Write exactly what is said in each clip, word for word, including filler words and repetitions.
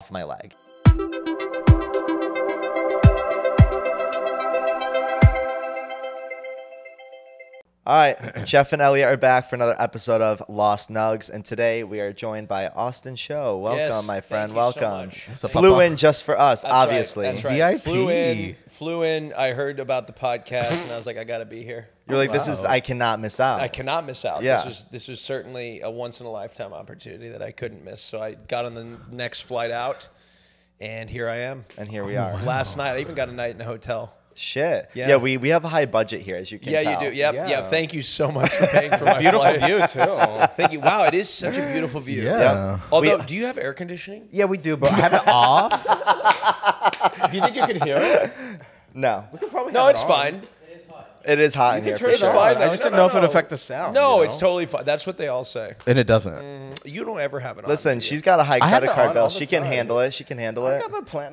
off my leg. All right, Jeff and Elliot are back for another episode of Lost Nugs, and today we are joined by Austin Show. Welcome, yes, my friend. Welcome. So flew in just for us, that's obviously. Right, that's right. V I P. Flew in. Flew in. I heard about the podcast, and I was like, I got to be here. You're like, wow. This is. I cannot miss out. I cannot miss out. Yeah. This was this was certainly a once in a lifetime opportunity that I couldn't miss. So I got on the next flight out, and here I am. And here we are. Wow. Last night, I even got a night in a hotel. Shit. Yeah, yeah we, we have a high budget here, as you can yeah, tell. Yeah, you do. Yep. Yeah. yeah. Thank you so much for paying for my beautiful flight. View, too. Thank you. Wow, it is such a beautiful view. Yeah. yeah. Although, we, do you have air conditioning? Yeah, we do, but I have it off. Do you think you can hear it? No. We could probably no, it's it fine. It is hot. It is hot you in here. Sure. It's fine. I just no, didn't no, know no. if it would affect the sound. No, you know? It's totally fine. That's what they all say. And it doesn't. Mm, you don't ever have it on. Listen, she's got a high credit card bill. She can handle it. She can handle it.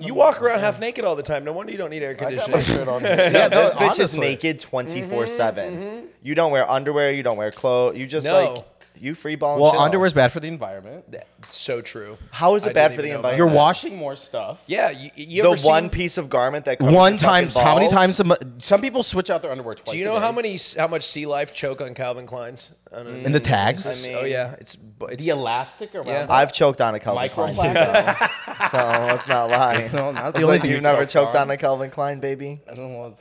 You walk around half naked all the time. No wonder you don't need air conditioning. On yeah, no, this bitch honestly. is naked twenty-four seven. Mm-hmm, mm-hmm. You don't wear underwear. You don't wear clothes. You just no. like... You free ball. Well, underwear's bad for the environment. That's so true. How is it I bad for the environment? You're washing more stuff. Yeah, you, you the ever one piece of garment that covers one time. How many times? Some, some people switch out their underwear twice. Do you know how many how much sea life choke on Calvin Klein's? And the tags. I mean, oh yeah, it's, it's the elastic around. Yeah. I've choked on a Calvin Klein. Yeah. So let's not lie. It's not, not the only like thing you've never choked, choked on. on a Calvin Klein, baby. I don't want.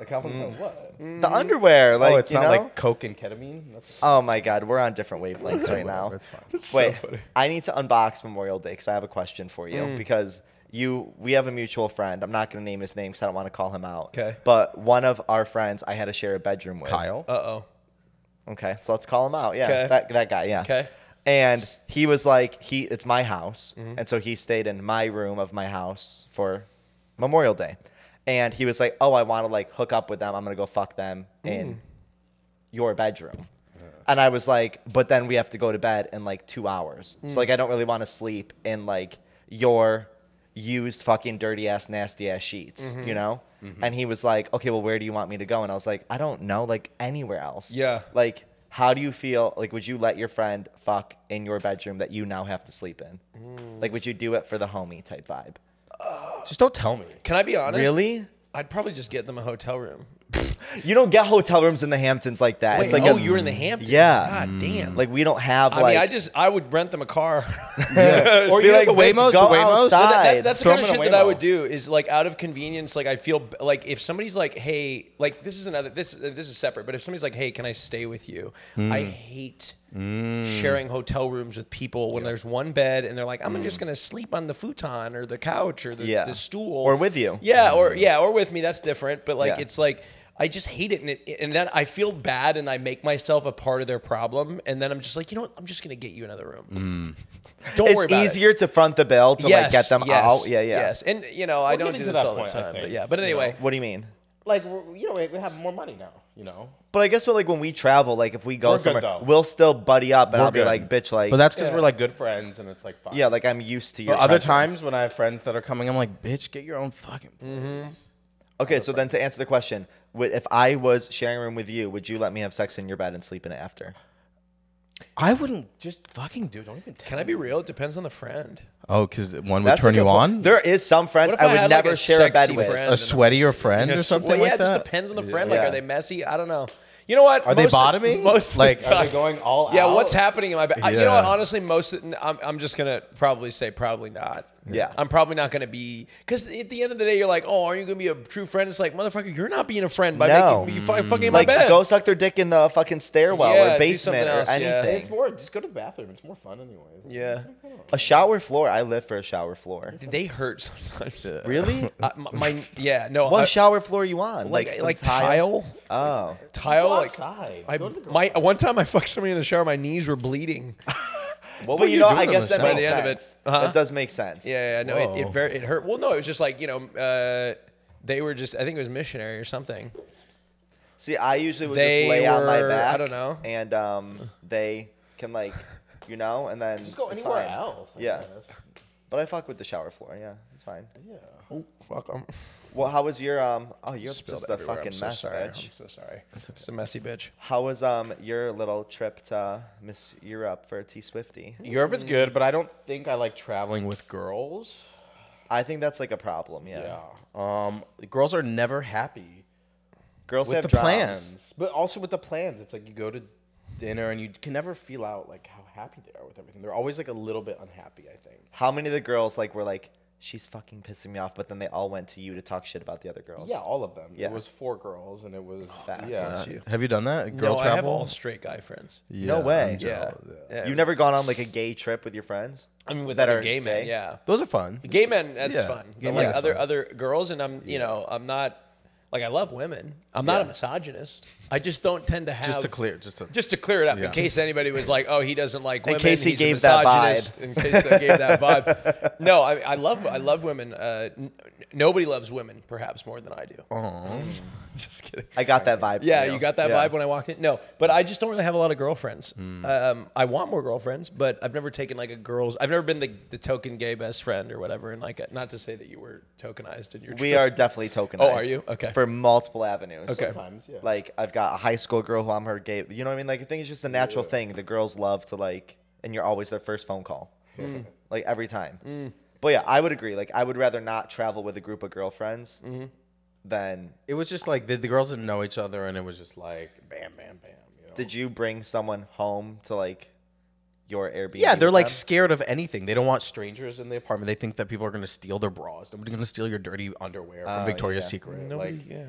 A Calvin Klein mm. what? The underwear, like oh, it's you not know? like coke and ketamine. That's oh my god, we're on different wavelengths right now. It's fine. It's Wait, so I need to unbox Memorial Day because I have a question for you. Mm. Because you, we have a mutual friend. I'm not going to name his name because I don't want to call him out. Okay. But one of our friends, I had to share a bedroom with. Kyle. Uh oh. Okay, so let's call him out. Yeah, Kay. that that guy. Yeah. Okay. And he was like, he, it's my house, mm-hmm. and so he stayed in my room of my house for Memorial Day. And he was like, oh, I want to like hook up with them. I'm going to go fuck them in mm. your bedroom. Yeah. And I was like, but then we have to go to bed in like two hours. Mm. So like, I don't really want to sleep in like your used fucking dirty ass, nasty ass sheets, mm-hmm. you know? Mm-hmm. And he was like, okay, well, where do you want me to go? And I was like, I don't know, like anywhere else. Yeah. Like, how do you feel? Like, would you let your friend fuck in your bedroom that you now have to sleep in? Mm. Like, would you do it for the homie type vibe? Just don't tell me. Can I be honest? Really? I'd probably just get them a hotel room. You don't get hotel rooms in the Hamptons like that. Wait, it's like oh, a, you were in the Hamptons? Yeah. God damn. Like, we don't have, I like... I mean, I just... I would rent them a car. Yeah. Or you like, like, the Waymos, the Waymos. So that, that, that's Throw the kind of shit that I would do is, like, out of convenience, like, I feel... Like, if somebody's like, hey... Like, this is another... This, this is separate, but if somebody's like, hey, can I stay with you? Mm. I hate... Mm. sharing hotel rooms with people when yeah. there's one bed and they're like, I'm mm. just gonna sleep on the futon or the couch or the, yeah. the stool or with you yeah or yeah or with me, that's different, but like yeah. it's like I just hate it, and it, and then I feel bad and I make myself a part of their problem, and then I'm just like, you know what, I'm just gonna get you another room. Mm. Don't it's worry about it. It's easier to front the bill to yes, like get them yes, out yeah yeah yes and you know We're I don't do this all point, the time but yeah but anyway you know, what do you mean? Like, you know, we have more money now, you know? But I guess, what, like, when we travel, like, if we go we're somewhere, we'll still buddy up, and we're I'll good. be like, bitch, like... But that's because yeah. we're, like, good friends, and it's, like, fun. Yeah, like, I'm used to your but other presence. Times when I have friends that are coming, I'm like, bitch, get your own fucking... Mm-hmm. Okay, so friends. Then to answer the question, if I was sharing a room with you, would you let me have sex in your bed and sleep in it after? I wouldn't just fucking do. Don't even. Tell Can I be real? It depends on the friend. Oh, because one would That's turn you on. There is some friends I, I would had, never like, a share a bed with. A sweatier friend or something well, yeah, like that. Yeah, it just depends on the friend. Yeah. Like, are they messy? I don't know. You know what? Are most, they bottoming? Most like the time, are they going all yeah, out? Yeah, what's happening in my bed? Yeah. You know what? Honestly, most. Of, I'm I'm just gonna probably say probably not. Yeah, I'm probably not gonna be, because at the end of the day, you're like, oh, are you gonna be a true friend? It's like, motherfucker, you're not being a friend by no. making you fucking like, in my bed. Go suck their dick in the fucking stairwell yeah, or basement else, or anything. Yeah. It's more just go to the bathroom. It's more fun anyway. Yeah, a shower floor. I live for a shower floor. They hurt sometimes. Really? I, my, my yeah no. What I, shower floor are you on? Like like, like tile? tile? Oh, tile. Go outside. Like, go to the my one time I fucked somebody in the shower. My knees were bleeding. What but were you, you know, I guess that by the end of it, uh-huh. that does make sense. Yeah, yeah, no, it, it very it hurt. Well, no, it was just like, you know, uh, they were just, I think it was missionary or something. See, I usually would they just lay were, out my back. I don't know, and um, they can like, you know, and then just go anywhere else. I yeah. Guess. But I fuck with the shower floor. Yeah, it's fine. Yeah. Oh, fuck. I'm... Well, how was your um? Oh, you're Spilled just a fucking I'm so mess, sorry. bitch. I'm so sorry. It's a messy bitch. How was um your little trip to Miss Europe for T Swifty? Europe is good, but I don't think I like traveling with girls. I think that's like a problem. Yeah. Yeah. Um, girls are never happy. Girls with have the drums. plans, but also with the plans, it's like you go to dinner and you can never feel out like how happy they are with everything. They're always like a little bit unhappy, I think. How many of the girls like were like, she's fucking pissing me off, but then they all went to you to talk shit about the other girls? Yeah, all of them. Yeah. It was four girls and it was oh, that. Yeah. You. Have you done that? Girl no, travel? I have all straight guy friends. Yeah, no way. Yeah. yeah. You've never gone on like a gay trip with your friends? I mean, with that other gay men, gay? yeah. Those are fun. Gay men, that's yeah. fun. Gay like other fun. other girls and I'm, yeah. you know, I'm not Like, I love women. I'm not yeah. a misogynist. I just don't tend to have... Just to clear, just to, just to clear it up, yeah. in case anybody was like, oh, he doesn't like women, in case he he's gave a misogynist. That vibe. In case I gave that vibe. No, I, I love I love women. Uh, n nobody loves women, perhaps, more than I do. Aww. Just kidding. I got that vibe. Yeah, you, know? you got that yeah. vibe when I walked in? No, but I just don't really have a lot of girlfriends. Mm. Um, I want more girlfriends, but I've never taken, like, a girl's... I've never been the, the token gay best friend or whatever, and, like, not to say that you were tokenized in your trip. We are definitely tokenized. Oh, are you? Okay. For multiple avenues. Okay. Sometimes, yeah. Like, I've got a high school girl who I'm her gay. You know what I mean? Like, I think it's just a natural yeah. thing. The girls love to, like, and you're always their first phone call. Mm. Like, every time. Mm. But, yeah, I would agree. Like, I would rather not travel with a group of girlfriends mm-hmm. than. It was just, like, the, the girls didn't know each other, and it was just, like, bam, bam, bam. You know? Did you bring someone home to, like, your Airbnb? Yeah, they're, like, them? scared of anything. They don't want strangers in the apartment. They think that people are going to steal their bras. Nobody's going to steal your dirty underwear from uh, Victoria's yeah. Secret. Nobody, like, yeah.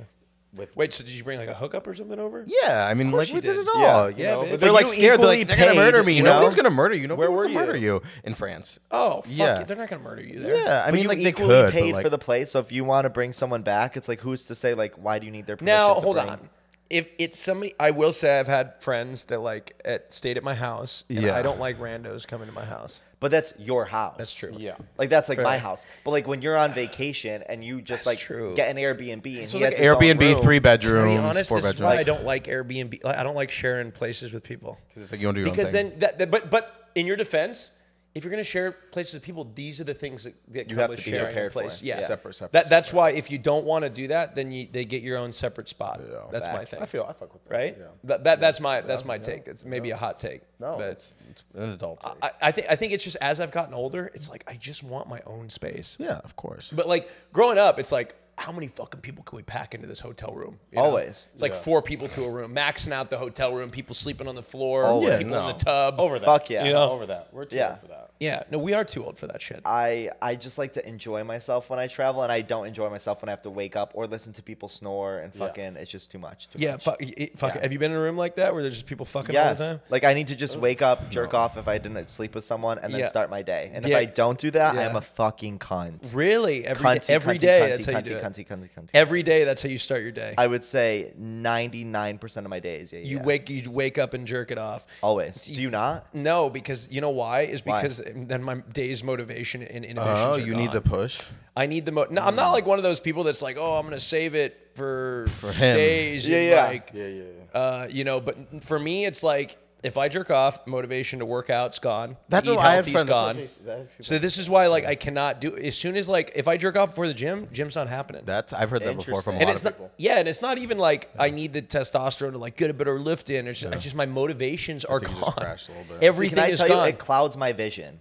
With Wait, so did you bring, like, a hookup or something over? Yeah, I mean, like, we did. did it all. Yeah, yeah, you know, but they're, like, scared. They're, like, they're going to murder me. You know? Nobody's going to murder you. Nobody wants to murder you in France. Oh, fuck yeah. It. They're not going to murder you there. Yeah, I but mean, you like, they could. You paid like... for the place, so if you want to bring someone back, it's, like, who's to say, like, why do you need their permission? Now, hold bring... on. If it's somebody, I will say I've had friends that, like, at, stayed at my house, and yeah. I don't like randos coming to my house. But that's your house. That's true. Yeah. Like, that's, like, Fair. my house. But, like, when you're on vacation and you just, that's like, true. get an Airbnb. And so he has like Airbnb, three bedrooms, honest, four bedrooms. Why I don't like Airbnb. Like, I don't like sharing places with people. Because it's like you don't do your because own thing. Then that, that, but, but in your defense, if you're going to share places with people, these are the things that, that you come have with to sharing be a place. Yeah. yeah. Separate, separate, that, that's separate. Why if you don't want to do that, then you, they get your own separate spot. Yeah, that's facts. my thing. I feel I fuck with that. Right? Yeah. That, that, that's my, that's my yeah. take. It's maybe yeah. a hot take. No, but it's, it's an adult take. I, I, think, I think it's just as I've gotten older, it's like I just want my own space. Yeah, of course. But like growing up, it's like, how many fucking people can we pack into this hotel room? You know? Always. It's like yeah. four people to a room, maxing out the hotel room, people sleeping on the floor, oh, yeah, people no. in the tub. Over that. Fuck yeah. You know? Over that. We're too yeah. old for that. Yeah. No, we are too old for that shit. I, I just like to enjoy myself when I travel, and I don't enjoy myself when I have to wake up or listen to people snore and fucking, yeah. it's just too much. Too yeah. Much. Fuck, it, fuck yeah. It. Have you been in a room like that where there's just people fucking yes. all the time? Like I need to just wake up, jerk no. off if I didn't sleep with someone, and then yeah. start my day. And yeah. if I don't do that, yeah. I am a fucking cunt. Really? Every, cunty, every cunty, day cunty, that's cunty, how you do it. Cunty, cunty, cunty. Every day, that's how you start your day. I would say ninety-nine percent of my days. Yeah, you yeah. wake, you wake up and jerk it off. Always. Do you not? No, because you know why? Is because why? Then my day's motivation and inhibitions. Oh, you gone. need the push. I need the mo. No, I'm not like one of those people that's like, oh, I'm gonna save it for, for days. Yeah, and yeah. Like, yeah, yeah, yeah. Uh, you know, but for me, it's like. If I jerk off, motivation to work out's gone. That's what I have friends. Gone. That's what you, so this is why, like, I cannot do. As soon as, like, if I jerk off before the gym, gym's not happening. That's I've heard that before from a and lot it's of not, people. Yeah, and it's not even like yeah. I need the testosterone to like get a bit of lift in. It's just, yeah. it's just my motivations are gone. Just a bit. Everything See, can I is tell gone. You, it clouds my vision.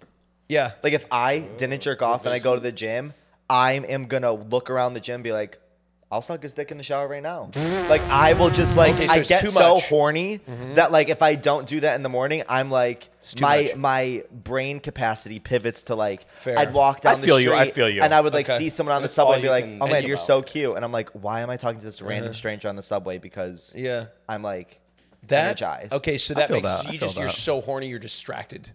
Yeah, like if I oh, didn't jerk off and I go to the gym, I am gonna look around the gym, and be like. I'll suck his dick in the shower right now. Like, I will just, like, okay, so I get too so horny mm-hmm. that, like, if I don't do that in the morning, I'm, like, my much. my brain capacity pivots to, like, Fair. I'd walk down I the feel street. You, I feel you. And I would, like, okay. see someone on and the subway and be like, oh, man, you're so cute. And I'm like, why am I talking to this random mm-hmm. stranger on the subway? Because yeah. I'm, like, that, energized. Okay, so that makes that. You just, that. You're so horny, you're distracted.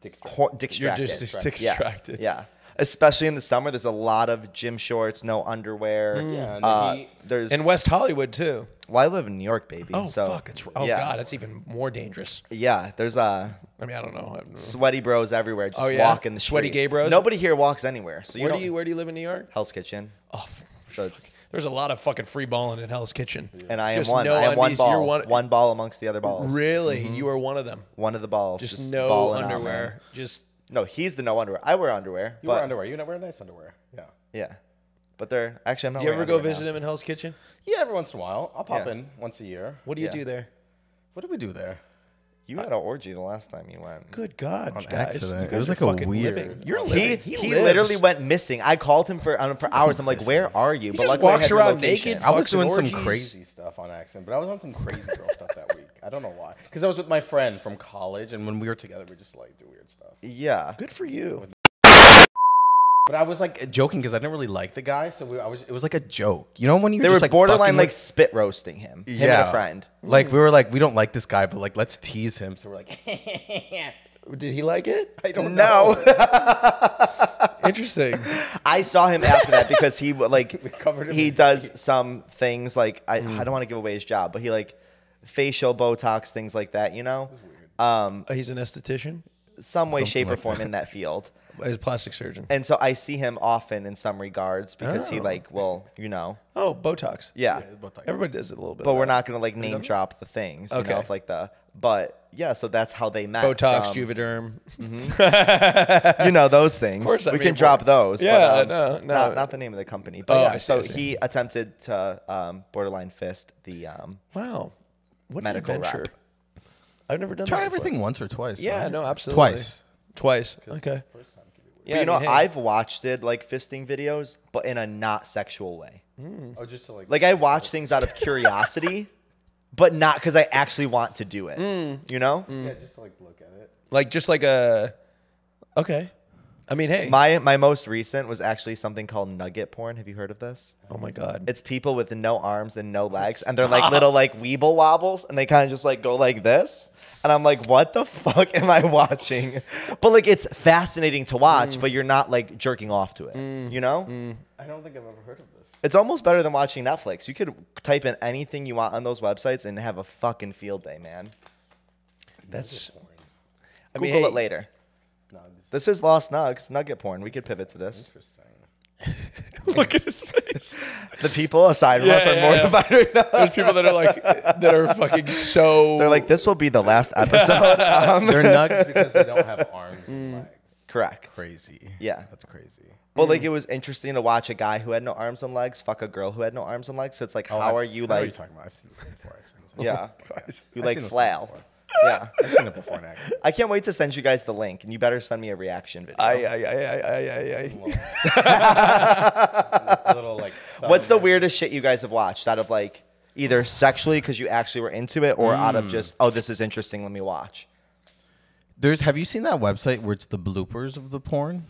distracted. Hor distracted. You're just distracted. distracted. Yeah. yeah. Especially in the summer, there's a lot of gym shorts, no underwear. Yeah, and uh, he, there's in West Hollywood too. Well, I live in New York, baby. Oh so, fuck! It's oh yeah. god, it's even more dangerous. Yeah, there's a. Uh, I mean, I don't know. I don't know. Sweaty bros everywhere. Just oh, yeah? walking the street. Sweaty gay bros. Nobody here walks anywhere. So you where do you where do you live in New York? Hell's Kitchen. Oh, so it's there's a lot of fucking free balling in Hell's Kitchen. Yeah. And I just am one. No I am one ball. One, one ball amongst the other balls. Really, mm-hmm. you are one of them. One of the balls. Just, just no underwear. Out, just. No, he's the no underwear. I wear underwear. You wear underwear. You wear nice underwear. Yeah. Yeah. But they're actually, I'm not. Do you ever go visit now. him in Hell's Kitchen? Yeah, every once in a while. I'll pop yeah. in once a year. What do you yeah. do there? What did we do there? You I, had an orgy the last time you went. Good God, on guys! Accident. It was like a weird. Living. You're living. He, he, he literally went missing. I called him for um, for hours. I'm like, where are you? He but just walks around naked. I was doing some crazy stuff on accident, but I was on some crazy girl stuff that week. I don't know why. Because I was with my friend from college, and when we were together, we just like do weird stuff. Yeah. Good for you. But I was like joking because I didn't really like the guy, so we, I was. It was like a joke, you know. When you they just, were like, borderline like spit roasting him, him yeah, and a friend. Like we were like, we don't like this guy, but like let's tease him. So we're like, did he like it? I don't no. know. Interesting. I saw him after that because he like he does feet. some things like I, mm. I don't want to give away his job, but he like facial Botox, things like that, you know. Um, oh, he's an esthetician, some way, Something shape, like or form that. in that field. As a plastic surgeon. And so I see him often in some regards because oh. he like will, you know. Oh, Botox. Yeah. yeah Botox. Everybody does it a little bit. But we're not going to like name drop the things. Okay. You know, if, like the, but yeah, so that's how they met. Botox, um, Juvederm. Mm-hmm. You know, those things. Of course. I we mean, can drop those. Yeah, but, um, no, no. Not, not the name of the company. But oh, yeah, I see, so I see. he attempted to um, borderline fist the um, wow. What medical adventure. Rap. I've never done Try that. Try everything once or twice. Yeah, right? no, absolutely. Twice. Twice. Okay. Yeah, but you know, I mean, hey. I've watched it like fisting videos, but in a not sexual way. Mm. Oh, just to, like, like I watch things out of curiosity, but not because I actually want to do it. Mm. You know? Mm. Yeah, just to, like look at it. Like just like a okay. I mean, hey, my my most recent was actually something called nugget porn. Have you heard of this? Oh my God! It's people with no arms and no legs, Stop. and they're like little like weeble wobbles, and they kind of just like go like this. And I'm like, what the fuck am I watching? But like, it's fascinating to watch, mm. but you're not like jerking off to it, mm. you know? Mm. I don't think I've ever heard of this. It's almost better than watching Netflix. You could type in anything you want on those websites and have a fucking field day, man. That's. I mean, Google hey. it later. Nugs. This is Lost Nugs, nugget porn. We could pivot to this. Interesting. Look at his face. The people aside from yeah, us are yeah, mortified yeah. right now. There's people that are like, that are fucking so... They're like, this will be the last episode. Um, they're nugs because they don't have arms and legs. Correct. Crazy. Yeah. That's crazy. Well, mm. like, it was interesting to watch a guy who had no arms and legs fuck a girl who had no arms and legs. So it's like, oh, how I've, are you like... What are you talking about? I've seen this before. I've seen this before. Yeah. Oh, you I've like flail. Yeah, I've seen it before. Now. I can't wait to send you guys the link, and you better send me a reaction video. I, I, I, I, I, I. Little, like, what's the weirdest shit you guys have watched out of like either sexually because you actually were into it, or mm. out of just oh this is interesting, let me watch. There's have you seen that website where it's the bloopers of the porn?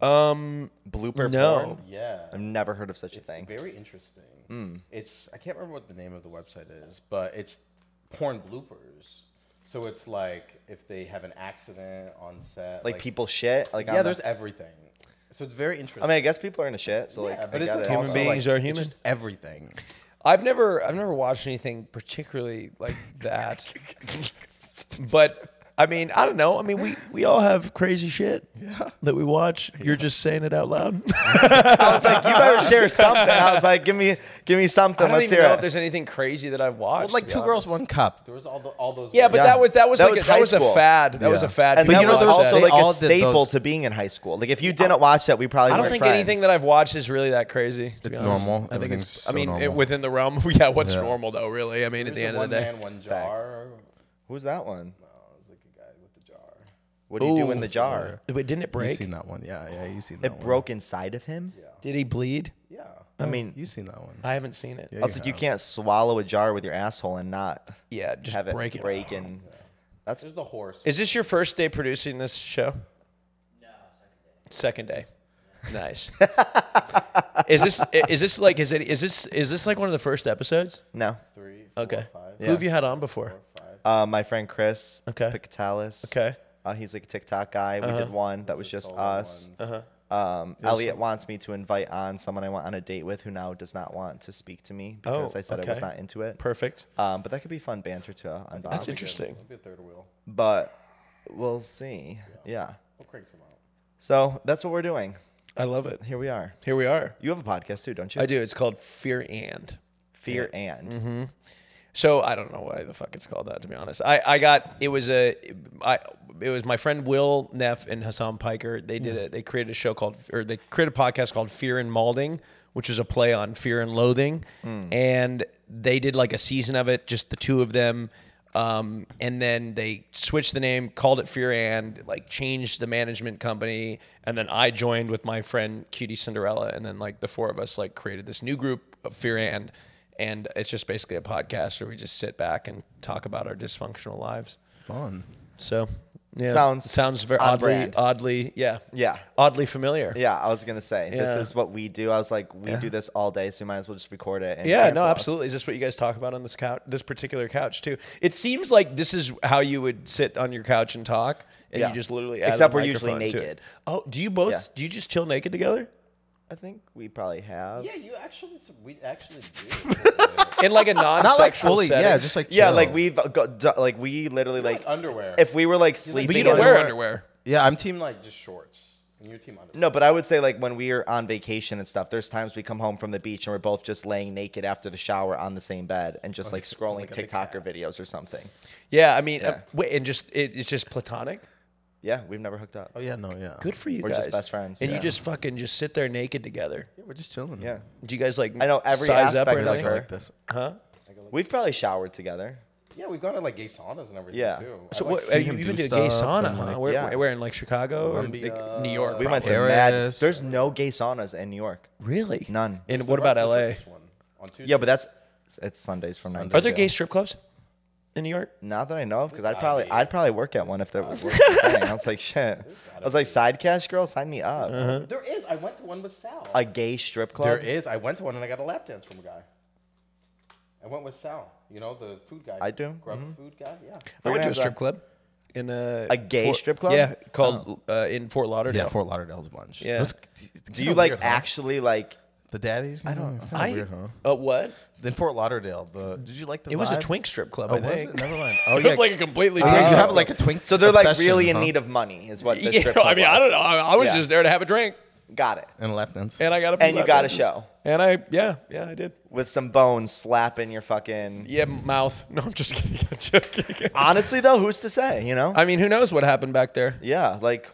Um, blooper no. porn. Yeah, I've never heard of such it's a thing. Very interesting. Mm. It's I can't remember what the name of the website is, but it's porn bloopers. So it's like if they have an accident on set. Like, like people shit? Like yeah, there's the... everything. So it's very interesting. I mean, I guess people are into shit. So yeah, like, but it's like human beings like, are human. Just everything. I've never I've never watched anything particularly like that. But I mean, I don't know. I mean, we, we all have crazy shit yeah. that we watch. Yeah. You're just saying it out loud. I was like, you better share something. I was like, give me give me something. I don't Let's even hear know it. If there's anything crazy that I've watched. Well, like Two honest. Girls, One Cup. There was all, the, all those. Yeah, but yeah. that was that was that like was a, that was a fad. That yeah. was a fad. And but you know, there was also that. like a staple to being in high school. Like if you didn't watch that, we probably. I don't think friends. anything that I've watched is really that crazy. It's normal. I think it's. So I mean, it, within the realm. Yeah, what's yeah. normal though? Really, I mean, at the end of the day. One man, one jar. Who's that one? What do you Ooh. do in the jar? Wait, didn't it break? You've seen that one. Yeah, yeah, you've seen that it one. It broke inside of him? Yeah. Did he bleed? Yeah. I mean... You've seen that one. I haven't seen it. Yeah, I was you like, have. you can't swallow a jar with your asshole and not... Yeah, just have break it. Break it. And... Yeah. That's There's the horse. Is this your first day producing this show? No, second day. Second day. Nice. Is this Is this like... Is it? Is this Is this like one of the first episodes? No. Three, four, okay. five. Yeah. Who have you had on before? Four, uh, my friend Chris. Okay. Picatalis. Okay. Uh, he's like a TikTok guy. We uh-huh. did one that was just us. Uh-huh. Um, Elliot wants me to invite on someone I went on a date with who now does not want to speak to me because oh, I said okay. I was not into it. Perfect. Um, but that could be fun banter to unbox. That's interesting. That'd be a third wheel. But we'll see. Yeah. yeah. We'll crank some out. So that's what we're doing. I love it. Here we are. Here we are. You have a podcast too, don't you? I do. It's called Fear And. Fear yeah. And. Mm-hmm. So I don't know why the fuck it's called that, to be honest. I, I got, it was a, I, it was my friend Will Neff and Hassan Piker. They did it. They created a show called, or they created a podcast called Fear and Malding, which was a play on Fear and Loathing. Mm. And they did like a season of it, just the two of them. Um, and then they switched the name, called it Fear And, like changed the management company. And then I joined with my friend Cutie Cinderella. And then like the four of us like created this new group of Fear And. And it's just basically a podcast where we just sit back and talk about our dysfunctional lives. Fun. So, yeah. Sounds sounds very oddly, brand. oddly, yeah. Yeah. Oddly familiar. Yeah, I was going to say, yeah. This is what we do. I was like, we yeah. do this all day, so we might as well just record it. And yeah, no, us. absolutely. Is this what you guys talk about on this couch, this particular couch, too? It seems like this is how you would sit on your couch and talk, and yeah. you just literally add Except we're usually naked. Oh, do you both, yeah. do you just chill naked together? I think we probably have. Yeah, you actually, we actually do. In like a non-sexual Not like fully, setting. Yeah, just like chill. Yeah, like we've got, like we literally like, like underwear. If we were like sleeping, but you don't wear underwear. Yeah, I'm team like just shorts. And your team underwear. No, but I would say like when we are on vacation and stuff, there's times we come home from the beach and we're both just laying naked after the shower on the same bed and just like scrolling like TikTok or videos or something. Yeah, I mean, yeah. Uh, and just it, it's just platonic. Yeah, we've never hooked up. Oh, yeah, no, yeah. Good for you we're guys. We're just best friends. And yeah. you just fucking just sit there naked together. Yeah, we're just chilling. Yeah. Do you guys like I know every size aspect up or of anything? Her. Like this. Huh? We've probably showered together. Yeah, we've gone to like gay saunas and everything yeah. too. So like what, you've been to a gay sauna, huh? Like, where, yeah. where in like Chicago or like New York? We probably. went to mad. There's no gay saunas in New York. Really? None. There's and what about L A? On yeah, but that's it's Sundays from nine. Are there gay strip clubs? In New York? Not that I know of, because I'd probably be. I'd probably work at one if there was worth the thing. I was like, shit. I was like, side cash girl, sign me up. Uh-huh. There is. I went to one with Sal. A gay strip club? There is. I went to one and I got a lap dance from a guy. I went with Sal. You know, the food guy. I do. Grub mm-hmm. food guy, yeah. I went to a strip club. In a, a gay Fort, strip club? Yeah, called oh. uh, in Fort Lauderdale. Yeah, Fort Lauderdale's a bunch. Yeah. Those, do you like weird, actually huh? like... The daddies? I don't know. I, weird, huh? Uh, what? In Fort Lauderdale, the did you like the? It vibe? Was a twink strip club. Oh, I think. Was it? Never mind. Oh, yeah. It was like a completely. Twink oh. You have like a twink. So they're like really huh? in need of money, is what. This yeah, strip club I mean, was. I don't know. I, I was yeah. just there to have a drink. Got it. And lap dance. And I got a. And you got dances. A show. And I yeah yeah I did with some bones slapping your fucking yeah mouth. No, I'm just kidding. I'm joking. Honestly though, who's to say? You know. I mean, who knows what happened back there? Yeah, like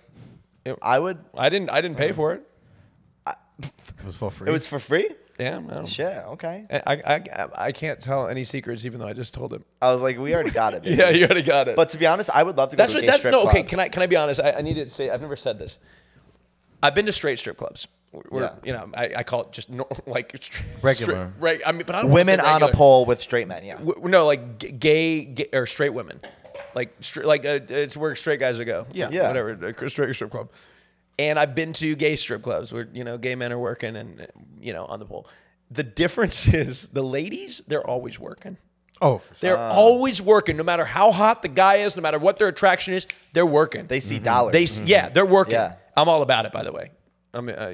it, I would. I didn't. I didn't pay for it. It was for free. It was for free? Damn. I Shit, okay. I, I, I can't tell any secrets, even though I just told him. I was like, we already got it. Baby. Yeah, you already got it. But to be honest, I would love to go that's to a what, gay that's, strip no, club. Okay, can I, can I be honest? I, I need to say, I've never said this. I've been to straight strip clubs. We're, yeah. You know, I, I call it just no, like straight, regular. Straight, right, I mean, but I don't women on a pole with straight men, yeah. W no, like gay, gay or straight women. Like, stri like uh, it's where straight guys would go. Yeah. yeah. Whatever, straight strip club. And I've been to gay strip clubs where, you know, gay men are working and, you know, on the pole. The difference is the ladies, they're always working. Oh, for sure. They're uh, always working. No matter how hot the guy is, no matter what their attraction is, they're working. They see mm-hmm. dollars. They mm-hmm. Yeah, they're working. Yeah. I'm all about it, by the way. I'm uh,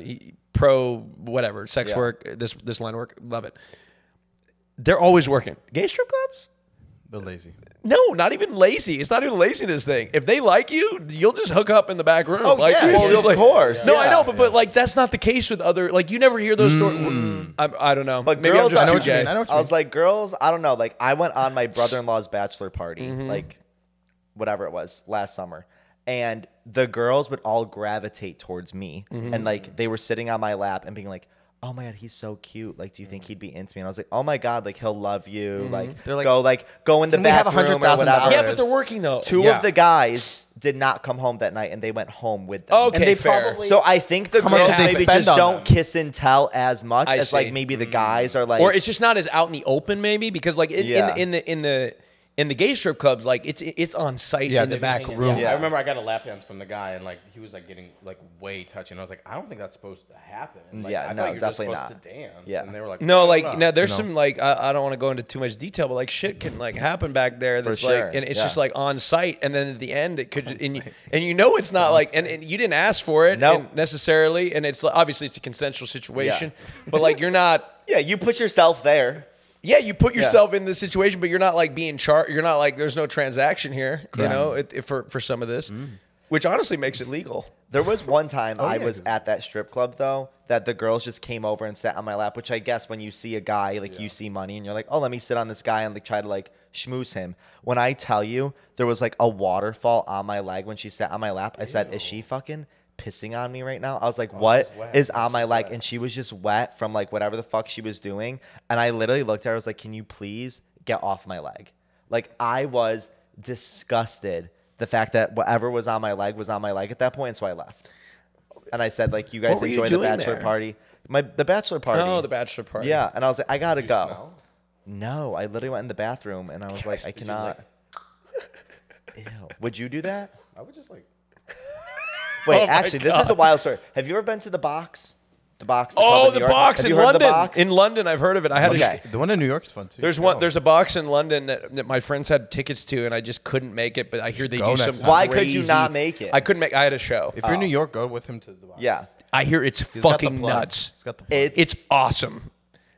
pro whatever, sex yeah. work, this, this line of work, love it. They're always working. Gay strip clubs? They're lazy. No, not even lazy. It's not even a laziness thing. If they like you, you'll just hook up in the back room. Oh, like, yeah. Well, of like, course. No, yeah. I know, but, yeah. but like that's not the case with other, like you never hear those mm. stories. I'm, I don't know. But maybe girls, I'm just I know too gay. I, know I was like, girls, I don't know. Like I went on my brother-in-law's bachelor party, mm-hmm. like whatever it was, last summer. And the girls would all gravitate towards me. Mm-hmm. And like they were sitting on my lap and being like, oh my God, he's so cute. Like, do you think he'd be into me? And I was like, oh my God, like he'll love you. Mm-hmm. Like, they're like, go, like, go in the bathroom or whatever. Yeah, but they're working though. Two yeah. of the guys did not come home that night, and they went home with them. Okay, and they fair. Probably, so I think the girls maybe just don't them? Kiss and tell as much I as see. Like maybe the guys mm-hmm. are like, or it's just not as out in the open maybe because like it, yeah. in, in the in the in the gay strip clubs like it's it's on site yeah, in the back room. Yeah. Yeah. I remember I got a lap dance from the guy and like he was like getting like way touching. I was like, I don't think that's supposed to happen. Like, yeah, I no, thought you were definitely just supposed not. To dance. Yeah, and they were like, no, like up. Now there's no. some like I, I don't want to go into too much detail, but like shit can like happen back there. That's sure. like and it's yeah. just like on site, and then at the end it could and you, and you know it's not like and, and you didn't ask for it no. and necessarily, and it's obviously it's a consensual situation, yeah. but like you're not. Yeah, you put yourself there. Yeah, you put yourself yeah. in this situation, but you're not like being charged. You're not like there's no transaction here, Correct. You know, it, it, for for some of this, mm. which honestly makes it legal. There was one time oh, I yeah, was dude. at that strip club, though, that the girls just came over and sat on my lap, which I guess when you see a guy, like, yeah. you see money, and you're like, oh, let me sit on this guy and, like, try to, like, schmooze him. When I tell you there was, like, a waterfall on my leg when she sat on my lap, I Ew. said, is she fucking pissing on me right now? I was like, oh, what is on my leg? Wet. And she was just wet from, like, whatever the fuck she was doing. And I literally looked at her. I was like, can you please get off my leg? Like, I was disgusted. The fact that whatever was on my leg was on my leg at that point, so I left. And I said, like, you guys enjoy the bachelor there? party. My the bachelor party. Oh, the bachelor party. Yeah, and I was like, I gotta go. Smell? No, I literally went in the bathroom, and I was like, I cannot. Like... Ew. Would you do that? I would just like. Wait, oh actually, this is a wild story. Have you ever been to the box? The box. The oh, the box in London. Box? In London, I've heard of it. I had okay. a the one in New York is fun too. There's one. Go. There's a box in London that, that my friends had tickets to, and I just couldn't make it. But I hear they do some. Time. Why crazy, could you not make it? I couldn't make. I had a show. If you're oh. in New York, go with him to the box. Yeah, I hear it's He's fucking nuts. He's got the it's, it's awesome.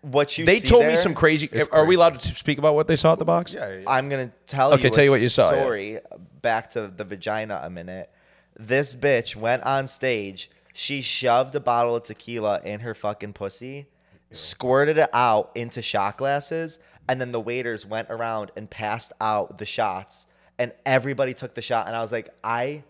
What you? They see told there, me some crazy. Are crazy. we allowed to speak about what they saw at the box? Yeah. yeah. I'm gonna tell okay, you. Okay, tell you what you saw. Sorry. Yeah. Back to the vagina a minute. This bitch went on stage. She shoved a bottle of tequila in her fucking pussy, squirted it out into shot glasses, and then the waiters went around and passed out the shots, and everybody took the shot. And I was like, I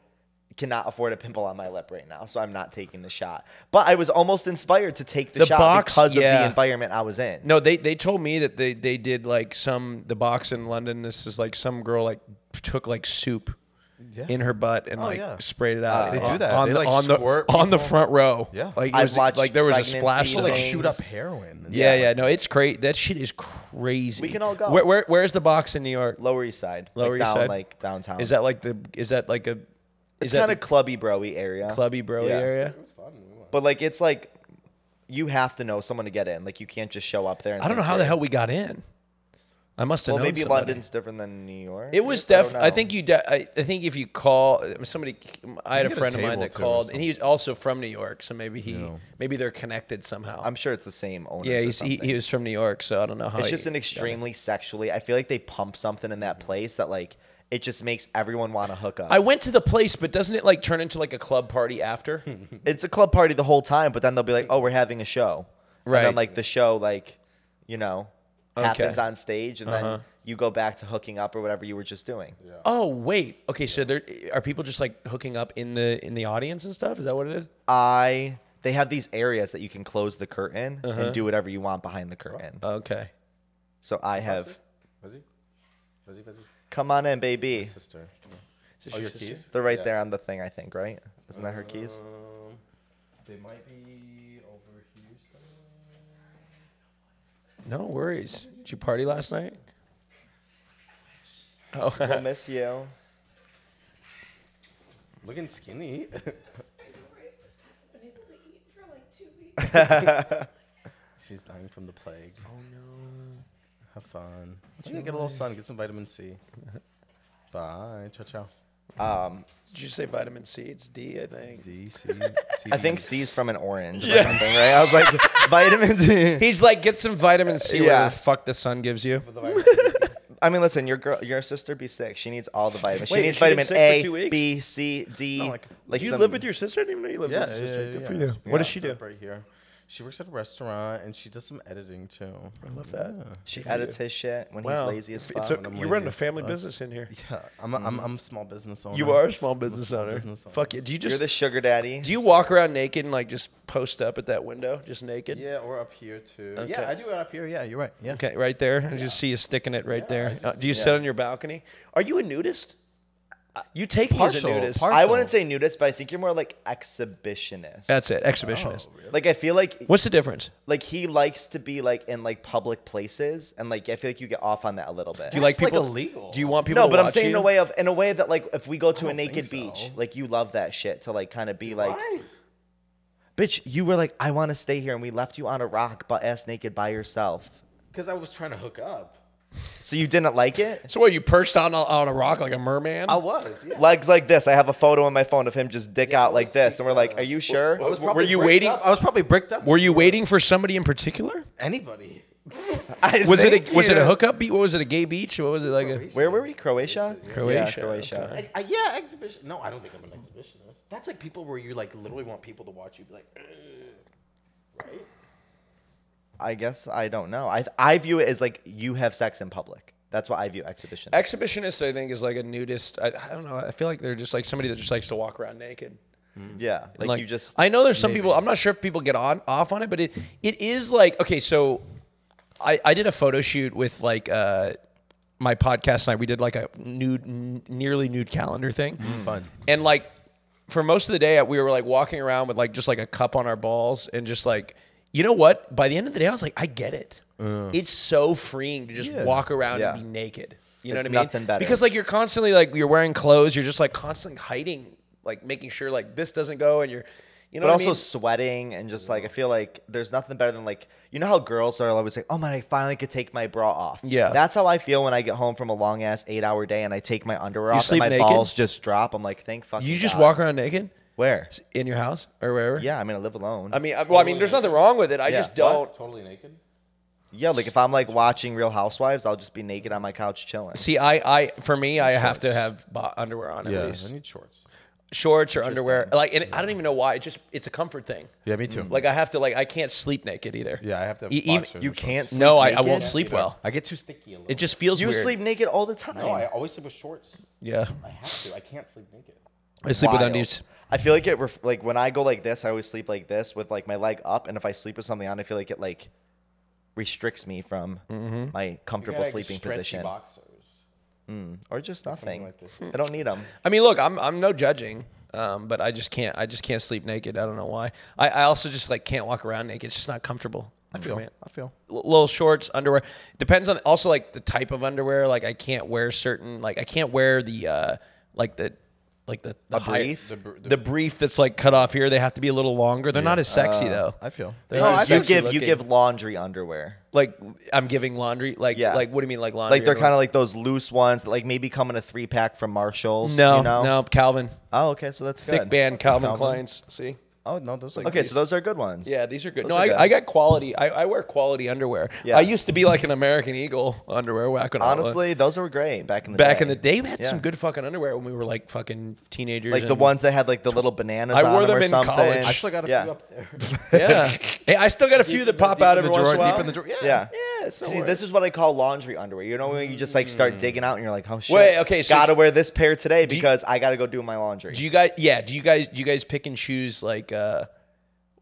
cannot afford a pimple on my lip right now, so I'm not taking the shot. But I was almost inspired to take the, the shot box, because yeah. of the environment I was in. No, they, they told me that they, they did like some, the box in London, this is like some girl like took like soup. Yeah. In her butt and oh, like yeah. sprayed it out. They do that on they the like on the, on the front row. Yeah, like I watched like there was a splash. Like shoot up heroin. Yeah, yeah, yeah. No, it's crazy. That shit is crazy. We can all go. Where, where where's the box in New York? Lower East Side. Lower like East down, Side, like downtown. Is that like the? Is that like a? It's kind of clubby broy area. Clubby broy yeah. area. It was fun. But like it's like, you have to know someone to get in. Like you can't just show up there. And I don't know how the hell we got in. I must have well, known maybe somebody. London's different than New York. It was definitely. I think you. De I, I think if you call somebody, I had a friend a of mine that called, and he's also from New York, so maybe he, yeah. maybe they're connected somehow. I'm sure it's the same owner. Yeah, he's, he he was from New York, so I don't know how. It's he, just an extremely sexually. I feel like they pump something in that place that like it just makes everyone want to hook up. I went to the place, but doesn't it like turn into like a club party after? It's a club party the whole time, but then they'll be like, oh, we're having a show, right? And then like the show, like, you know. Okay. Happens on stage, and uh-huh. then you go back to hooking up or whatever you were just doing. Yeah. Oh wait, okay. So there are people just like hooking up in the in the audience and stuff. Is that what it is? I they have these areas that you can close the curtain uh-huh. and do whatever you want behind the curtain. Oh. Okay. So I have. Was he? Was he? Was he? Come on in, baby. My sister. Is this oh, your sister? keys? They're right yeah. there on the thing. I think right. Isn't that her keys? Um, they might be. No worries. Did you party last night? Oh, we'll miss you. Looking skinny. I know, right? Just haven't been able to eat for like two weeks. She's dying from the plague. Oh no. Have fun. You get a little sun. Get some vitamin C. Bye. Ciao, ciao. Um, Did you say vitamin C? It's D, I think. D, C, C. I think C is from an orange yeah. or something, right? I was like, vitamin C. He's like, get some vitamin C, yeah. whatever the fuck the sun gives you. I mean, listen, your girl, your sister be sick. She needs all the vitamins. Wait, she needs she vitamin A, B, C, D. No, like, like you some... live with your sister? I didn't even know you lived yeah, with your sister. Yeah, Good yeah, for yeah. you. Yeah, what does she do? Right here. She works at a restaurant, and she does some editing, too. I love that. Yeah. She edits his shit when wow. he's lazy as fuck. So you're running a family fuck. business in here. Yeah, I'm a, I'm, I'm a small business owner. You are a small business, a small owner. business owner. Fuck it. Do you just, you're the sugar daddy. Do you walk around naked and, like, just post up at that window, just naked? Yeah, or up here, too. Okay. Yeah, I do it up here. Yeah, you're right. Yeah. Okay, right there. I yeah. just see you sticking it right yeah, there. Just, uh, do you yeah. sit on your balcony? Are you a nudist? You take me as a nudist. Partial. I wouldn't say nudist, but I think you're more like exhibitionist. That's it, exhibitionist. Oh, really? Like I feel like. What's the difference? Like he likes to be like in like public places, and like I feel like you get off on that a little bit. Do you like That's people? Like illegal. Do you want people? No, to but watch I'm saying you? in a way of in a way that like if we go to a naked so. beach, like you love that shit to like kind of be like. Why? Bitch, you were like, I want to stay here, and we left you on a rock, butt ass naked by yourself. Because I was trying to hook up. So you didn't like it? So what, you perched on, on a rock like a merman? I was, yeah. Legs like this. I have a photo on my phone of him just dick yeah, out like this. And we're like, are you sure? Well, I was were you waiting? Up. I was probably bricked up. Were you waiting for somebody in particular? Anybody. I was it a, was it a hookup beach? What was it? A gay beach? What was it like? A, where were we? Croatia. Croatia. Yeah, Croatia. Okay. I, I, yeah, exhibition. No, I don't think I'm an exhibitionist. That's like people where you like literally want people to watch you be like, right? I guess I don't know. I I view it as like you have sex in public. That's what I view exhibitionist. Exhibitionist, I think, is like a nudist. I, I don't know. I feel like they're just like somebody that just likes to walk around naked. Yeah, like, like you just. I know there's some maybe. people. I'm not sure if people get on off on it, but it it is like okay. So, I I did a photo shoot with like uh, my podcast night. We did like a nude, n nearly nude calendar thing. Mm. Fun. And like for most of the day, we were like walking around with like just like a cup on our balls and just like you know what? By the end of the day, I was like, I get it. Mm. It's so freeing to just yeah. walk around yeah. and be naked. You know it's what I mean? Nothing better because like you're constantly like you're wearing clothes. You're just like constantly hiding. Like making sure like this doesn't go and you're, you know, but what also I mean? Sweating and just like I feel like there's nothing better than like you know how girls are always like, oh man, I finally could take my bra off. Yeah, that's how I feel when I get home from a long ass eight hour day and I take my underwear off and my naked? balls just drop. I'm like, thank fucking God. You just God. walk around naked. Where? In your house or wherever? Yeah, I mean I live alone. I mean, I, well, totally I mean, naked. There's nothing wrong with it. I yeah. just don't what? totally naked. Yeah, like if I'm like watching Real Housewives, I'll just be naked on my couch chilling. See, I I for me, I shorts. have to have underwear on at yeah. least. I need shorts. Shorts or underwear, like, and I don't even know why. It just, it's a comfort thing. Yeah, me too. Like, I have to, like, I can't sleep naked either. Yeah, I have to. Have e even, you can't. Sleep no, I, I won't sleep either. well. I get too sticky. A little it just feels. You weird. sleep naked all the time. No, I always sleep with shorts. Yeah, I have to. I can't sleep naked. I sleep Wild. with undies. I feel like it. Ref like when I go like this, I always sleep like this with like my leg up, and if I sleep with something on, I feel like it like restricts me from mm-hmm. my comfortable gotta, like, sleeping position. Boxer. Mm, or just nothing. Like this. I don't need them. I mean, look, I'm I'm no judging, um, but I just can't I just can't sleep naked. I don't know why. I, I also just like can't walk around naked. It's just not comfortable. I feel. Man, I feel. L little shorts, underwear. Depends on also like the type of underwear. Like I can't wear certain. Like I can't wear the uh, like the like the the, high, brief? the the brief that's like cut off here. They have to be a little longer. They're yeah. not as sexy uh, though. I feel. They're no, you give looking. you give laundry underwear. Like I'm giving laundry, like yeah. like what do you mean like laundry? Like they're kind of like those loose ones that like maybe come in a three pack from Marshalls. No, you know? no, Calvin. Oh, okay, so that's thick good. band Calvin Klein's. See, oh no, those like okay, these. so those are good ones. Yeah, these are good. Those no, are I, good. I got quality. I, I wear quality underwear. Yeah. I used to be like an American Eagle underwear whack. Honestly, those were great back in the back day. in the day. We had yeah. some good fucking underwear when we were like fucking teenagers. Like the ones that had like the little bananas. I wore them, them in something. college. I still got a yeah. few up there. yeah, hey, I still got a few that pop out every once in a while. Deep in the drawer. Yeah. Yeah. yeah See, this is what I call laundry underwear. You know when you just like start digging out and you're like, oh shit. Wait, okay, so gotta wear this pair today because you, I gotta go do my laundry. Do you guys? Yeah. Do you guys? Do you guys pick and choose like uh,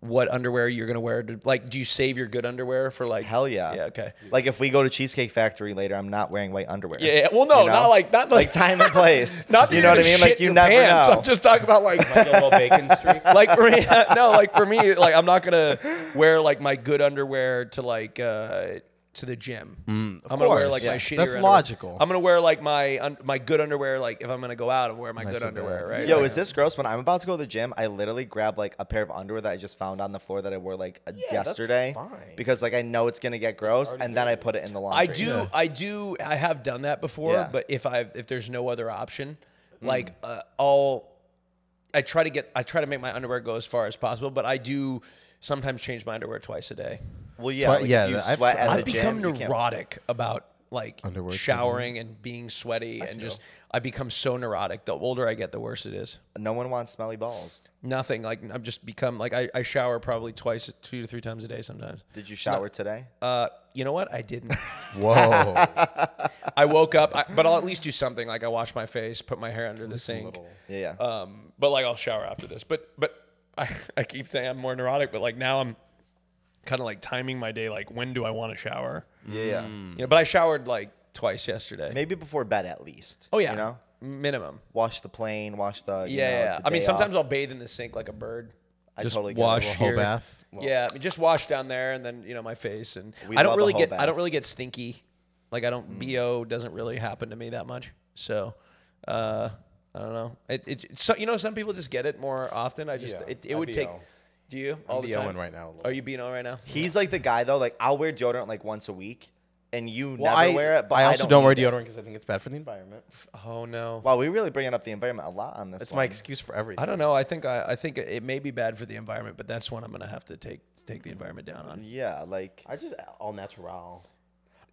what underwear you're gonna wear? To, like, do you save your good underwear for like? Hell yeah. Yeah. Okay. Like if we go to Cheesecake Factory later, I'm not wearing white underwear. Yeah. yeah. Well, no, you know? not like not like, like time and place. Not you know what I mean. Like you never pants. know. So I'm just talking about like my little bacon streak. Like for me, no, like for me, like I'm not gonna wear like my good underwear to like. Uh, To the gym, mm, I'm gonna course. wear like yeah. my shitty. That's underwear. logical. I'm gonna wear like my un my good underwear. Like if I'm gonna go out, I'm wear my nice good underwear. underwear. Right? Yo, like, is this gross? When I'm about to go to the gym, I literally grab like a pair of underwear that I just found on the floor that I wore like yeah, yesterday that's fine. because like I know it's gonna get gross, and then I put it in the laundry. I do, yeah. I do, I have done that before. Yeah. But if I if there's no other option, mm. like uh, I'll I try to get I try to make my underwear go as far as possible. But I do sometimes change my underwear twice a day. Well, yeah, like yeah. You I've, sweat I've become gym, neurotic about like underwear showering too. and being sweaty, I and feel. just I become so neurotic. The older I get, the worse it is. No one wants smelly balls. Nothing. Like I've just become like I, I shower probably twice, two to three times a day sometimes. Did you shower so, today? Uh, you know what? I didn't. Whoa! I woke up, I, but I'll at least do something. Like I wash my face, put my hair under the sink. Yeah, yeah. Um, but like I'll shower after this. But but I I keep saying I'm more neurotic, but like now I'm. kind of like timing my day, like when do I want to shower? Yeah, mm. you know, but I showered like twice yesterday. Maybe before bed at least. Oh yeah, you know, minimum. Wash the plane, wash the. You yeah, know, yeah. The I mean, sometimes off. I'll bathe in the sink like a bird. I just totally get wash it. Whole bath. Well, yeah, I mean, just wash down there, and then you know my face, and I don't really get bath. I don't really get stinky. Like I don't mm. bo doesn't really happen to me that much. So, uh, I don't know. It, it, it so you know some people just get it more often. I just yeah, it, it would take. Do you all I'm the time right now? Are you being on right now? He's like the guy though. Like I'll wear deodorant like once a week, and you well, never I, wear it. But I also I don't, don't wear deodorant because I think it's bad for the environment. Oh no! Wow, we really bringing up the environment a lot on this. It's one. my excuse for everything. I don't know. I think I, I think it may be bad for the environment, but that's one I'm gonna have to take take the environment down on. Yeah, like I just all natural.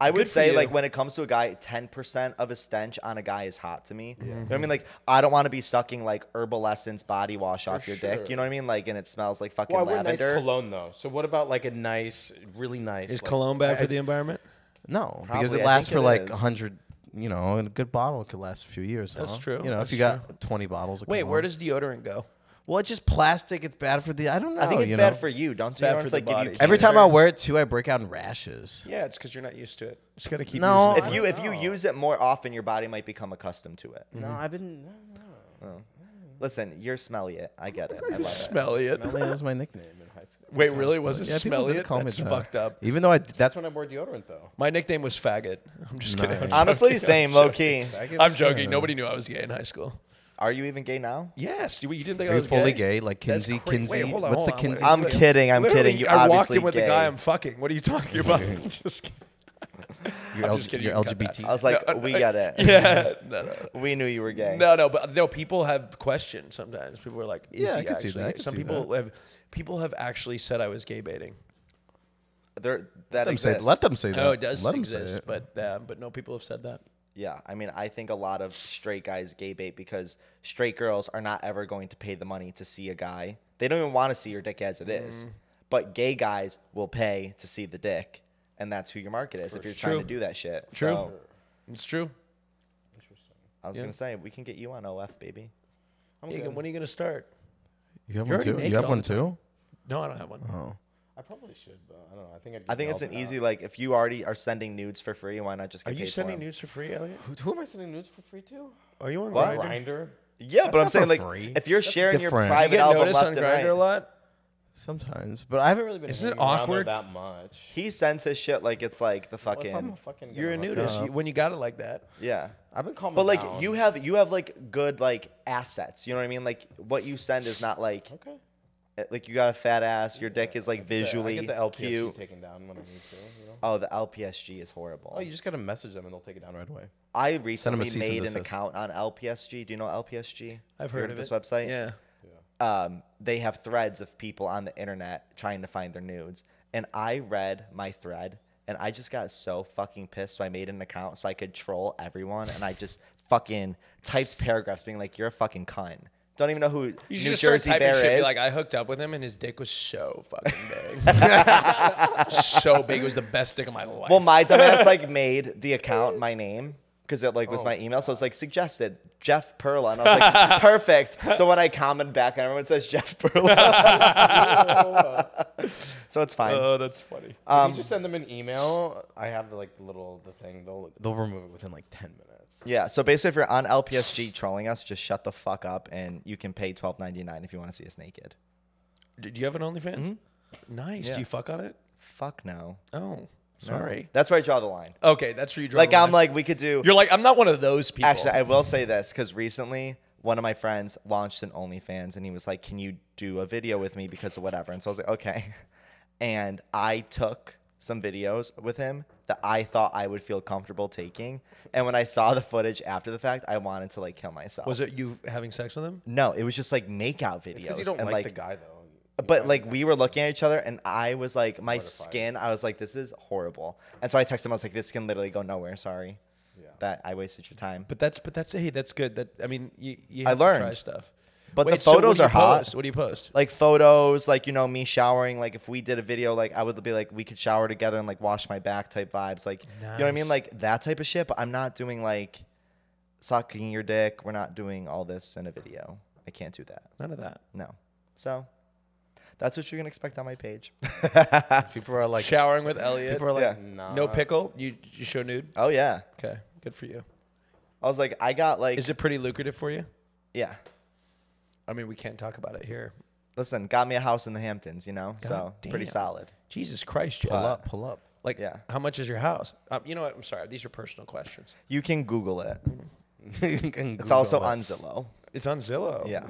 I would say, like, when it comes to a guy, ten percent of a stench on a guy is hot to me. Yeah. You know what I mean? Like, I don't want to be sucking, like, Herbal Essence body wash off your dick. You know what I mean? Like, and it smells like fucking lavender. Well, I wear nice cologne, though. So what about, like, a nice, really nice... Is cologne bad for the environment? No, because it lasts for, like, a hundred... You know, and a good bottle could last a few years. That's true. You know, if you got twenty bottles of cologne. Wait, where does deodorant go? Well, it's just plastic. It's bad for the... I don't know. I think it's you bad know? for you. Don't do it. Like, give you every time I wear it, too, I break out in rashes. Yeah, it's because you're not used to it. Just got to keep no, using if it. You, if know. you use it more often, your body might become accustomed to it. Mm-hmm. No, I've been... No, no. Oh. Listen, you're Smelly It. I get it. I love Smelly It. Smelly It was my nickname in high school. Wait, really? Was it yeah, Smelly It? That's it fucked up. Even though I... That's when I wore deodorant, though. My nickname was Faggot. I'm just nice. kidding. I'm Honestly, joking. same. Low key. I'm joking. Nobody knew I was gay in high school. Are you even gay now? Yes. You, you didn't think Are I was fully gay? gay? Like Kinsey, Kinsey. Wait, hold on, What's hold the on, Kinsey? I'm kidding. I'm Literally, kidding. You I walked in with gay. the guy I'm fucking. What are you talking about? I'm just kidding. You're, I'm just kidding. You're L G B T. I was like, no, we no, got it. Yeah. No, no, no. We knew you were gay. No, no. But no, people have questions sometimes. People are like, Is yeah, he I can actually? see that. Can Some see people that. have people have actually said I was gay baiting. There, that let exists. Them say, let them say that. No, it does let exist. But but no, people have said that. Yeah, I mean, I think a lot of straight guys gay bait because straight girls are not ever going to pay the money to see a guy. They don't even want to see your dick as it is. Mm. But gay guys will pay to see the dick, and that's who your market is if you're true. trying to do that shit. True. So, it's true. Interesting. I was yeah. going to say, we can get you on O F, baby. I'm yeah, when are you going to start? You have You're one, too? You have one too? No, I don't have one. Oh. I probably should, but I don't know. I think I'd I think it's an easy, out. like, if you already are sending nudes for free, why not just get Are you paid sending nudes for free, Elliot? Who, who am I sending nudes for free to? Are you on what? Grindr? Yeah, That's but I'm saying, like, free. if you're That's sharing different. your private you get album left on and right. a lot? Sometimes, but I haven't really been Isn't it awkward? that much. He sends his shit like it's like the fucking... Well, if I'm a fucking you're a nudist you, when you got it like that. Yeah. I've been calming But, like, down. you have, you have, like, good, like, assets. You know what I mean? Like, what you send is not, like... Okay. Like, you got a fat ass. Your dick is, like, visually cute. I get the L P S G taken down when I need to. You know? Oh, the L P S G is horrible. Oh, you just got to message them, and they'll take it down right away. I recently made an account on L P S G. Do you know L P S G? I've heard of this website. Yeah. yeah. Um, they have threads of people on the internet trying to find their nudes. And I read my thread, and I just got so fucking pissed. So I made an account so I could troll everyone, and I just fucking typed paragraphs being like, you're a fucking cunt. Don't even know who you New just Jersey Bear is. Shit, like, I hooked up with him, and his dick was so fucking big. so big. It was the best dick of my life. Well, my dumbass, like, made the account my name because it, like, was oh, my email. So it's, like, suggested Jeff Perla. And I was like, perfect. So when I comment back, everyone says Jeff Perla. so it's fine. Oh, that's funny. Um, if you just send them an email, I have, the, like, the little the thing. They'll, they'll remove it within, like, ten minutes. Yeah, so basically if you're on L P S G trolling us, just shut the fuck up, and you can pay twelve ninety-nine if you want to see us naked. Do you have an OnlyFans? Mm-hmm. Nice. Yeah. Do you fuck on it? Fuck no. Oh, sorry. No. That's where I draw the line. Okay, that's where you draw like, the line. Like, I'm like, we could do... You're like, I'm not one of those people. Actually, I will say this, because recently... one of my friends launched an OnlyFans, and he was like, can you do a video with me because of whatever? And so I was like, okay. And I took... some videos with him that I thought I would feel comfortable taking. And when I saw the footage after the fact, I wanted to, like, kill myself. Was it you having sex with him? No, it was just, like, makeout videos. Because you don't and, like, like the guy, though. You but, like, we guy. were looking at each other, and I was, like, my Butterfly. skin, I was like, this is horrible. And so I texted him. I was like, this can literally go nowhere. Sorry yeah. that I wasted your time. But that's, but that's, hey, that's good. That I mean, you, you have I learned. to try stuff. But Wait, the photos so are hot. Post? What do you post? Like photos, like, you know, me showering. Like if we did a video, like I would be like, we could shower together and like wash my back type vibes. Like, nice. you know what I mean? Like that type of shit. But I'm not doing like sucking your dick. We're not doing all this in a video. I can't do that. None of that. No. So that's what you're going to expect on my page. people are like showering with Elliot. People are like, yeah. nah. no pickle. You, you show nude. Oh yeah. Okay. Good for you. I was like, I got like, is it pretty lucrative for you? Yeah. I mean, we can't talk about it here. Listen, got me a house in the Hamptons, you know, God so damn. pretty solid. Jesus Christ, Jeff. Pull up, pull up. Like, yeah. how much is your house? Uh, you know what? I'm sorry. These are personal questions. You can Google it. you can Google it's also it. on Zillow. It's on Zillow? Yeah.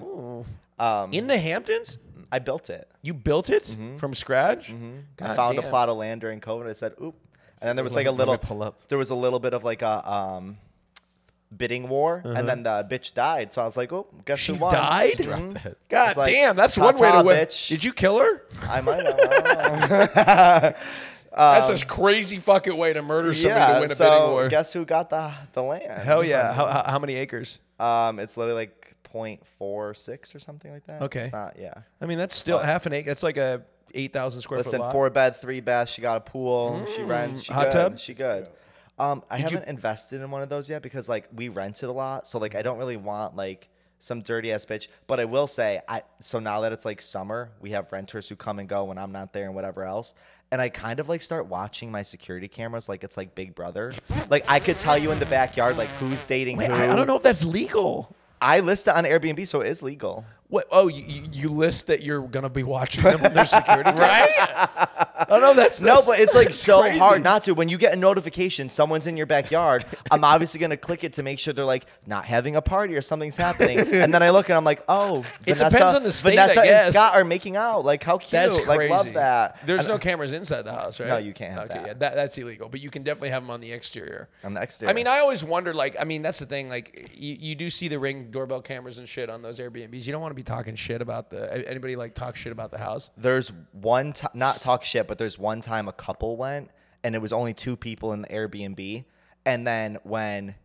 Um, in the Hamptons? I built it. You built it mm-hmm. from scratch? Mm-hmm. I found damn. a plot of land during COVID. I said, oop. I And then there was like a little pull up. There was a little bit of like a um, bidding war, uh-huh. and then the bitch died. So I was like, oh, guess she who won? Died? She dropped mm-hmm. that. God like, damn, that's one way to win. Bitch. Did you kill her? I might have. I don't know. Um, That's this crazy fucking way to murder somebody yeah, to win a so bidding war. Guess who got the the land? Hell yeah! How, how many acres? Um, it's literally like point four six or something like that. Okay. It's not, yeah. I mean, that's still but, half an acre. It's like a eight thousand square Listen, foot lot. Listen, four bed, three bath. She got a pool. Mm. She rents. She Hot good. tub. She good. Um, I Did haven't you... invested in one of those yet because like we rented a lot, so like I don't really want like. Some dirty ass bitch. But I will say, I so now that it's like summer, we have renters who come and go when I'm not there and whatever else. And I kind of like start watching my security cameras like it's like Big Brother. Like I could tell you in the backyard like who's dating Wait, who. I, I don't know if that's legal. I list it on Airbnb, so it is legal. What? Oh, you, you list that you're going to be watching them on their security cameras? Right? I don't know. That's, that's, no, but it's like so crazy. Hard not to. When you get a notification, someone's in your backyard, I'm obviously going to click it to make sure they're like not having a party or something's happening. And then I look and I'm like, oh, it Vanessa, depends on the state, Vanessa I guess. And Scott are making out. Like, how cute. That's crazy. Like, love that. There's and, no cameras inside the house, right? No, you can't have okay, that. Yeah, that. That's illegal. But you can definitely have them on the exterior. On the exterior. I mean, I always wonder, like, I mean, that's the thing. Like, you, you do see the Ring doorbell cameras and shit on those Airbnbs. You don't want to be talking shit about the anybody like talk shit about the house. There's one t not talk shit, but there's one time a couple went and it was only two people in the Airbnb. And then when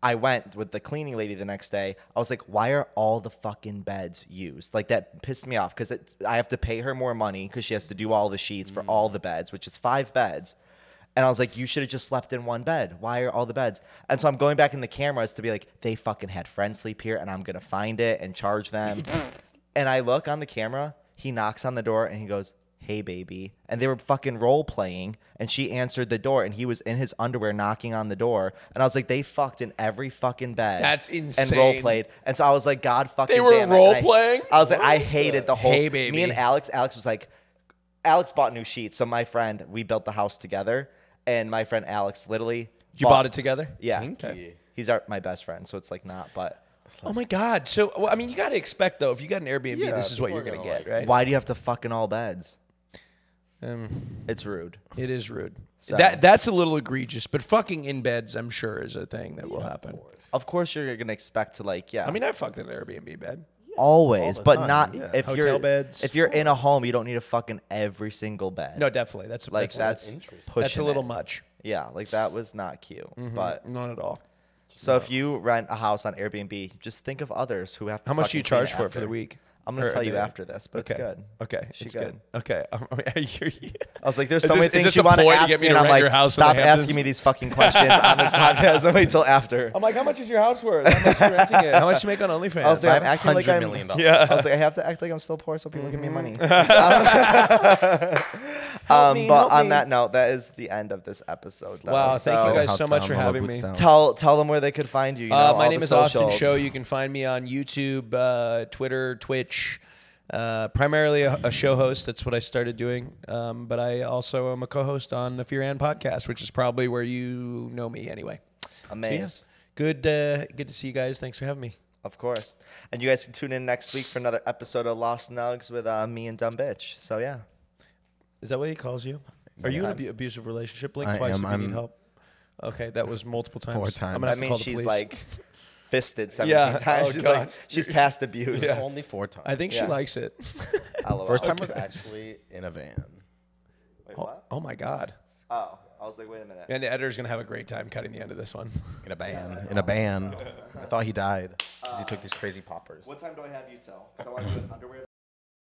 I went with the cleaning lady the next day, I was like, why are all the fucking beds used? Like that pissed me off because I have to pay her more money because she has to do all the sheets for mm. all the beds, which is five beds. And I was like, you should have just slept in one bed. Why are all the beds? And so I'm going back in the cameras to be like, they fucking had friends sleep here and I'm going to find it and charge them. And I look on the camera, he knocks on the door and he goes, hey, baby. And they were fucking role playing. And she answered the door and he was in his underwear knocking on the door. And I was like, they fucked in every fucking bed. That's insane. And role played. And so I was like, God fucking damn it. They were role playing? I was like, I hated the whole thing. Hey, baby. Me and Alex, Alex was like, Alex bought new sheets. So my friend, we built the house together. And my friend Alex literally You bought, bought it together? Yeah. Okay. He's our, my best friend, so it's like not, but. Oh, my God. So, well, I mean, you got to expect, though, if you got an Airbnb, yeah, this is what you're going to get, like, right? Why do you have to fucking all beds? Um, it's rude. It is rude. So. That That's a little egregious, but fucking in beds, I'm sure, is a thing that yeah, will happen. Of course, of course you're going to expect to, like, yeah. I mean, I fucked in an Airbnb bed. Always, but time. Not yeah. if Hotel you're beds. If you're in a home, you don't need a fucking every single bed. No, definitely. That's like that's that's, that's a little it. Much. Yeah, like that was not cute, mm-hmm. but not at all. So no. if you rent a house on Airbnb, just think of others who have. To How much do you charge for it for the week? I'm gonna or tell you day. After this, but okay. it's good. Okay, she's good. good. Okay, um, I hear you. I was like, "There's so this, many things you want to ask to me," and I'm like, "Stop asking me these fucking questions on this podcast. Wait till after." I'm like, "How much is your house worth? How much are you renting it? How much do you make on OnlyFans?" I was like, "I'm acting like I'm million dollars." Yeah. I was like, "I have to act like I'm still poor, so people mm-hmm. give me money." um, me, but on me. that note, that is the end of this episode. That wow, thank so you guys so much down, for having me. Tell tell them where they could find you. My name is Austin Show. You can find me on YouTube, Twitter, Twitch. Uh, primarily a, a show host. That's what I started doing. Um, but I also am a co-host on the Fear And podcast, which is probably where you know me anyway. Amazing. So, yeah. Good, uh, good to see you guys. Thanks for having me. Of course. And you guys can tune in next week for another episode of Lost Nugs with uh, me and Dumb Bitch. So, yeah. Is that what he calls you? Are you in an abusive relationship? Blink I twice am, if I'm you need help. Okay, that was multiple times. Four times. I'm gonna have I mean, to call she's the police. Like... Fisted seventeen yeah. times. Oh, she's God. Like, she's past abuse. Yeah. Only four times. I think yeah. she likes it. First time okay. was actually in a van. Wait, what? Oh, oh my God. Oh, I was like, wait a minute. And the editor's gonna have a great time cutting the end of this one. In a van. Yeah, in a van. I thought he died because uh, he took these crazy poppers. What time do I have you till? So I want to do an underwear.